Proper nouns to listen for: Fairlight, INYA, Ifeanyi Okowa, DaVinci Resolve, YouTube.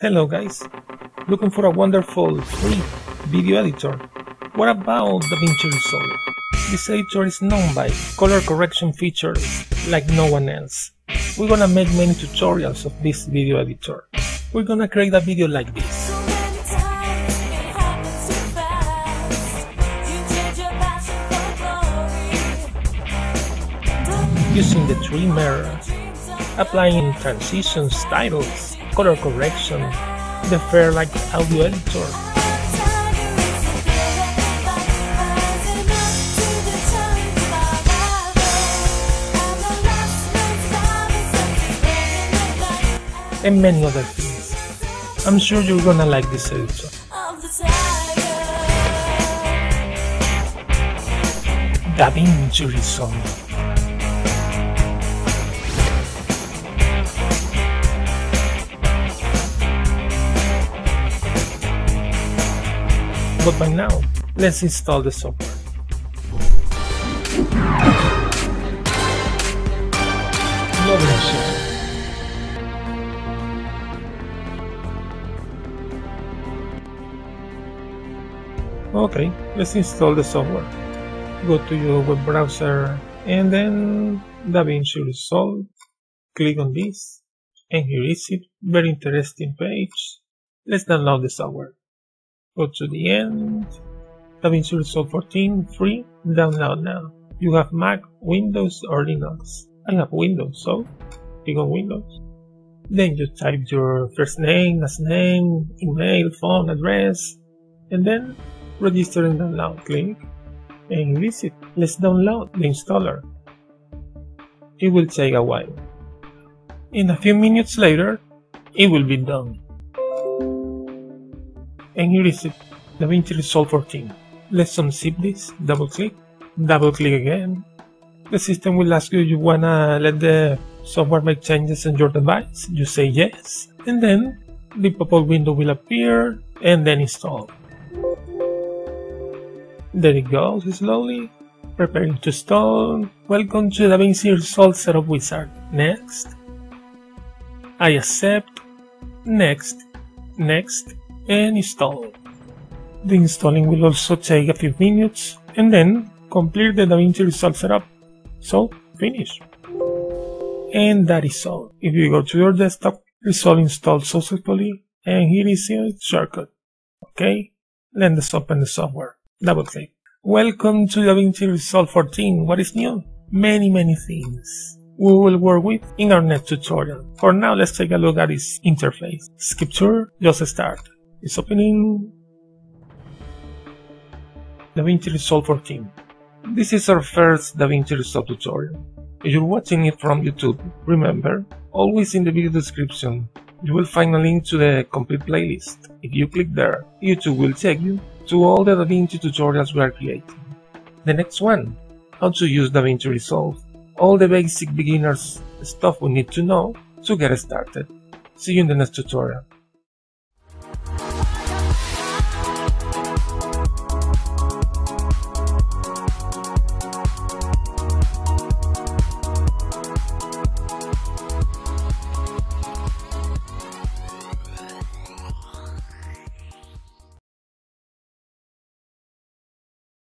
Hello guys, looking for a wonderful free video editor? What about DaVinci Resolve? This editor is known by color correction features like no one else. We're gonna make many tutorials of this video editor. We're gonna create a video like this. Using the trimmer, applying transitions, titles, color correction, the Fairlight audio editor, and many other things. I'm sure you're gonna like this editor. DaVinci Resolve. But by now, let's install the software. Loading software. Okay, let's install the software. Go to your web browser and then DaVinci Resolve. Click on this, and here is it. Very interesting page. Let's download the software. Go to the end, DaVinci Resolve 14, free, download now. You have Mac, Windows or Linux. I have Windows, so click on Windows. Then you type your first name, last name, email, phone, address, and then register and download. Click and visit. Let's download the installer. It will take a while. In a few minutes later, it will be done. And here is it, DaVinci Resolve 14. Let's unzip this, double click again. The system will ask you if you wanna let the software make changes on your device. You say yes, and then the pop-up window will appear and then install. There it goes, slowly, preparing to install. Welcome to DaVinci Resolve Setup Wizard. Next. I accept. Next. Next. And install. The installing will also take a few minutes and then complete the DaVinci Resolve setup. So finish. And that is all. If you go to your desktop, Resolve installed successfully and here is its shortcut. Okay, then let's open the software. Double click. Welcome to DaVinci Resolve 14. What is new? Many things we will work with in our next tutorial. For now, let's take a look at its interface. Skip tour, just start. It's opening DaVinci Resolve 14. This is our first DaVinci Resolve tutorial. If you're watching it from YouTube, remember, always in the video description, you will find a link to the complete playlist. If you click there, YouTube will take you to all the DaVinci tutorials we are creating. The next one, how to use DaVinci Resolve. All the basic beginners stuff we need to know to get started. See you in the next tutorial.